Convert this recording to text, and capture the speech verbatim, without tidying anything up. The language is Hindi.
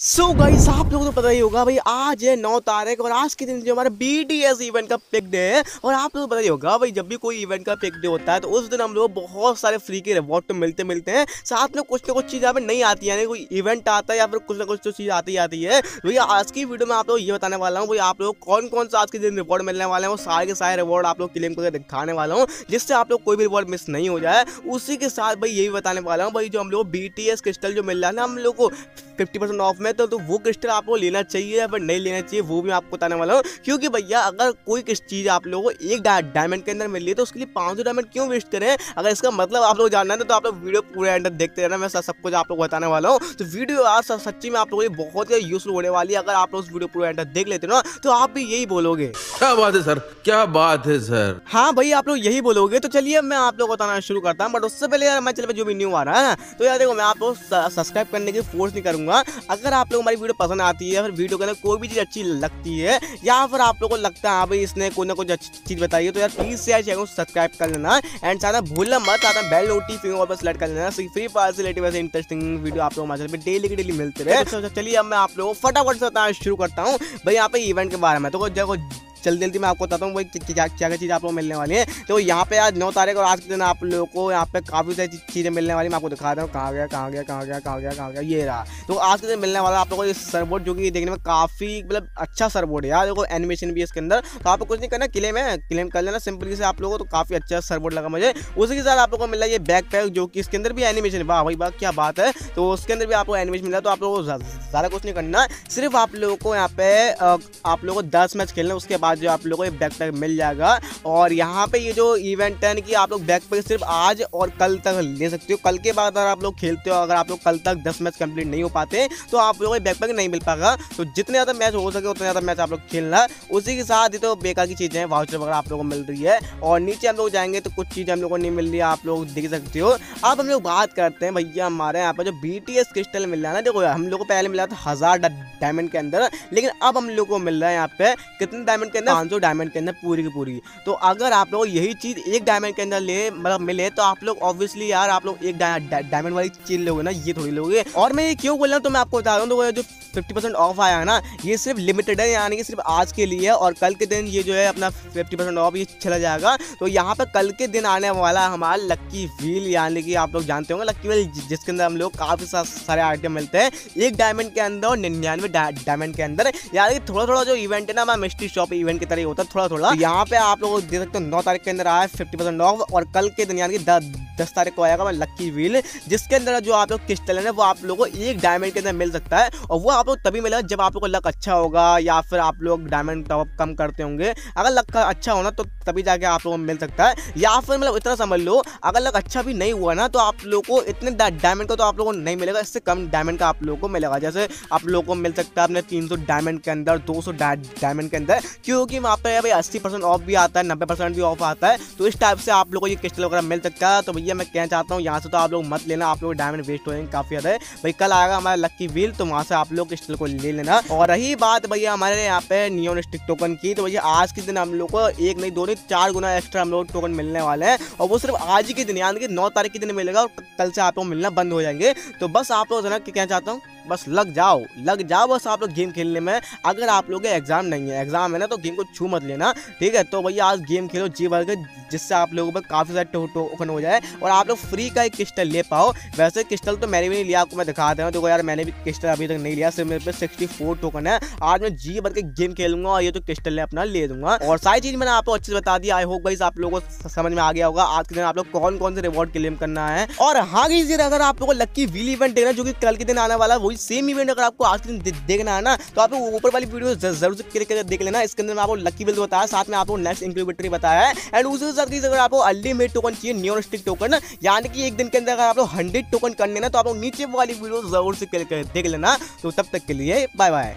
सो so गाइस आप लोगों को पता ही होगा भाई आज है नौ तारीख और आज के दिन जो हमारा बी टी एस इवेंट का पिक डे है। और आप लोगों को पता ही होगा भाई जब भी कोई इवेंट का पिक डे होता है तो उस दिन हम लोग बहुत सारे फ्री के रिवॉर्ड तो मिलते मिलते हैं, साथ में कुछ ना कुछ चीज़ यहाँ पर नहीं आती, यानी कोई इवेंट आता है या फिर कुछ ना कुछ तो चीज़ आती आती है। भैया आज की वीडियो में आप लोग ये बताने वाला हूँ भाई आप लोग कौन कौन सा आज के दिन रिवॉर्ड मिलने वाले हैं, वो सारे के सारे रिवॉर्ड आप लोग क्लेम करके दिखाने वाला हूँ जिससे आप लोग कोई भी रिवॉर्ड मिस नहीं हो जाए। उसी के साथ भाई ये भी बताने वाला हूँ भाई जो हम लोग बी टी एस क्रिस्टल जो मिल रहा है ना हम लोग को फिफ्टी परसेंट ऑफ में, तो, तो वो क्रिस्टल आपको लेना चाहिए या फिर नहीं लेना चाहिए वो भी आपको बताने वाला हूँ। क्योंकि भैया अगर कोई चीज़ आप लोगों को एक डायमंड के अंदर मिल रही है तो उसके लिए पाँच सौ डायमंड क्यों वेस्ट करें, अगर इसका मतलब आप लोग जानना है तो आप लोग वीडियो पूरे एंड तक देखते रहना, मैं सब कुछ आप लोग बताने वाला हूँ। तो वीडियो आज सच्ची में आप लोगों को बहुत ही यूजफुल होने वाली है, अगर आप लोग वीडियो पूरे एंड तक देख लेते हो ना तो आप भी यही बोलोगे क्या बात है सर, क्या बात है सर। हाँ भाई आप लोग यही बोलोगे। तो चलिए मैं आप लोग बताना शुरू करता हूँ, बट उससे पहले यार मैं चल जो भी न्यू आ रहा है ना तो यार देखो मैं आप लोग सब्सक्राइब करने की फोर्स नहीं करूँगा। अगर आप लोग हमारी वीडियो पसंद आती है या फिर वीडियो के अंदर कोई भी चीज़ अच्छी लगती है या फिर आप लोगों को लगता है हाँ भाई इसने कोई ना कोई अच्छी चीज़ बताई है तो यार प्लीज से चैनल को सब्सक्राइब कर लेना एंड साथ भूलना मत, साथ बेल नोटिफिकेशन पर सेलेक्ट कर लेना, फ्री फायर से रिलेटेड वैसे इंटरेस्टिंग वीडियो आप लोग हमारे चैनल पे डेली के डेली मिलते रहे। तो चलिए अब मैं आप लोगों को फटाफट से बताना शुरू करता हूँ भाई यहाँ पे इवेंट के बारे में। तो देखो जल्दी जल्दी मैं आपको बताता हूँ भाई क्या क्या चीज़ आप लोग मिलने वाली है। तो यहाँ पे आज नौ तारीख और आज के दिन आप लोगों को यहाँ पे काफ़ी सारी चीज़ें मिलने वाली, मैं आपको दिखा रहा हूँ कहाँ गया कहाँ गया कहाँ गया कहाँ गया कहाँ गया ये रहा। तो आज के दिन मिलने वाला आप लोगों को सरबोर्ड जो कि देखने में काफ़ी मतलब अच्छा सरबोर्ड है यार, देखो एनिमेशन भी इसके अंदर, तो आपको कुछ नहीं करना क्लेम है क्लेम कर लेना सिंपल से आप लोगों को, तो काफ़ी अच्छा सरबोर्ड लगा मुझे। उसी के साथ आप लोगों को मिला ये बैक पैक जो कि इसके अंदर भी एनिमेशन, वाह भाई वाह क्या बात है, तो उसके अंदर भी आपको एनिमेशन मिला। तो आप लोगों को ज़्यादा कुछ नहीं करना, सिर्फ आप लोगों को यहाँ पे आप लोगों को दस मैच खेलना, उसके बाद जो आप लोगों को बैकपैक मिल जाएगा। और यहाँ पे ये जो इवेंट है कि आप लोग बैकपैक सिर्फ आज और कल तक ले सकते हो, कल के बाद अगर आप लोग खेलते हो अगर आप लोग कल तक दस मैच कंप्लीट नहीं हो पाते तो आप लोगों को बैकपैक नहीं मिल पाएगा। तो जितने ज़्यादा मैच हो सके उतने ज़्यादा मैच आप लोग खेलना। उसी के साथ ही तो बेकार की चीज़ें वाउचर वगैरह आप लोगों को मिल रही है, और नीचे हम लोग जाएंगे तो कुछ चीज़ें हम लोग को नहीं मिल रही है आप लोग देख सकते हो। अब हम लोग बात करते हैं भैया हमारे यहाँ पर जो बी टी एस क्रिस्टल मिल रहा है ना, देखो हम लोग को पहले मिला था हज़ार डायमंड के अंदर, लेकिन अब हम लोग को मिल रहा है यहाँ पे कितने डायमंड के अंदर, पाँच सौ डायमंड के अंदर पूरी की पूरी। तो अगर आप लोग यही चीज़ एक डायमंड के अंदर ले मतलब मिले तो आप लोग ऑब्वियसली यार आप लोग एक डायमंड वाली चीज लोगे ना ये थोड़ी लोगे। और मैं ये क्यों बोल रहा हूँ तो मैं आपको बता रहा हूँ, तो जो फिफ्टी परसेंट ऑफ आया है ना ये सिर्फ लिमिटेड है, यानी कि सिर्फ आज के लिए, और कल के दिन ये जो है अपना फिफ्टी परसेंट ऑफ ये चला जाएगा। तो यहाँ पर कल के दिन आने वाला हमारा लक्की व्हील, यानी कि आप लोग जानते होंगे लक्की व्हील जिसके अंदर हम लोग काफ़ी सारे आइटम मिलते हैं एक डायमंड के अंदर और निन्यानवे डायमंड के अंदर, यानी थोड़ा थोड़ा जो इवेंट है ना हमारा मिस्ट्री शॉप इवेंट की तरह होता है थोड़ा थोड़ा। तो यहाँ पे आप लोग देख सकते हो नौ तारीख के अंदर आया फिफ्टी परसेंट ऑफ, और कल के दिन यानी कि दस तारीख को आएगा लक्की व्हील जिसके अंदर जो आप लोग क्रिस्टल है वो आप लोगों को एक डायमंड के अंदर मिल सकता है। और वो आप लोग तभी मिलेगा जब आप लोग लक अच्छा होगा या फिर आप लोग डायमंड टॉप कम करते होंगे, अगर लक अच्छा होना तो तभी जाके आप लोगों को मिल सकता है। या फिर मतलब इतना समझ लो अगर लक अच्छा भी नहीं हुआ ना तो आप लोगों को इतने डायमंड का तो आप लोगों को नहीं मिलेगा, इससे कम डायमंड का आप लोगों को मिलेगा। जैसे आप लोगों को मिल सकता है अपने तीन सौ डायमंड के अंदर, दो सौ डायमंड के अंदर, क्योंकि वहाँ पर भाई अस्सी परसेंट ऑफ भी आता है, नब्बे परसेंट भी ऑफ आता है, तो इस टाइप से आप लोगों को ये क्रिस्टल वगैरह मिल सकता है। तो भैया मैं कहना चाहता हूँ यहाँ से तो आप लोग मत लेना, आप लोग डायमंड वेस्ट हो जाएंगे काफ़ी ज़्यादा। भाई कल आएगा हमारा लक्की व्हील तो वहाँ से आप लोग क्रिस्टल को ले लेना। और रही बात भैया हमारे यहाँ पे नियॉन स्टिक टोकन की, तो भैया आज के दिन हम लोग को एक नहीं दो नहीं चार गुना एक्स्ट्रा हम लोग टोकन मिलने वाले हैं, और वो सिर्फ आज के दिन यानी कि नौ तारीख के दिन मिलेगा और कल से आप लोग मिलना बंद हो जाएंगे। तो बस आप लोग ना कहना चाहता हूँ बस लग जाओ लग जाओ बस आप लोग गेम खेलने में, अगर आप लोग एग्जाम नहीं है एग्जाम है ना तो गेम को छू मत लेना, ठीक है। तो भैया आज गेम खेलो जी भर के, जिससे आप लोगों पर काफ़ी सारे टोकन हो जाए और आप लोग फ्री का एक क्रिस्टल ले पाओ। वैसे क्रिस्टल तो मैंने भी नहीं लिया, आपको मैं दिखा दे रहा हूँ, देखो यार मैंने भी क्रिस्टल अभी तक नहीं लिया, सिर्फ मेरे पे सिक्सटी फोर टोकन है। आज मैं जी भर के गेम खेलूंगा और ये तो क्रिस्टल है अपना ले दूंगा। और सारी चीज़ मैंने आपको अच्छे से बता दी, आई होप गाइस आप लोगों को समझ में आ गया होगा आज के दिन आप लोग कौन कौन से रिवॉर्ड क्लेम करना है। और हाँ गाइस अगर आप लोगों को लक्की व्हील इवेंट देखना जो कि कल के दिन आने वाला है, वही सेम इवेंट अगर आपको आज के दिन देखना है ना तो आप लोग ऊपर वाली वीडियो जरूर से क्लिक करके देख लेना। इसके अंदर मैं आपको लकी व्हील बताया, साथ में आपको नेक्स्ट इंक्यूबेटर बताया है, एंड उसके साथ ही अगर आपको अल्टीमेट टोकन चाहिए नियॉन स्टिक टोकन, यानी कि एक दिन के अंदर अगर आप लोग हंड्रेड टोकन करने ना तो आप लोग नीचे वाली वीडियो जरूर से क्लिक करके देख लेना। तो तब तक के लिए बाय बाय।